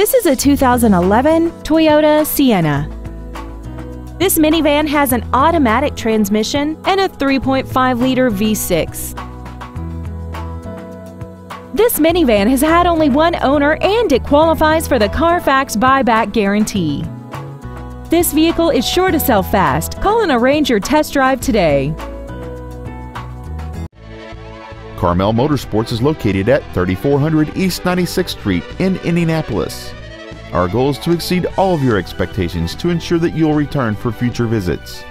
This is a 2011 Toyota Sienna. This minivan has an automatic transmission and a 3.5-liter V6. This minivan has had only one owner and it qualifies for the Carfax buyback guarantee. This vehicle is sure to sell fast. Call and arrange your test drive today. Carmel Motorsports is located at 3400 East 96th Street in Indianapolis. Our goal is to exceed all of your expectations to ensure that you'll return for future visits.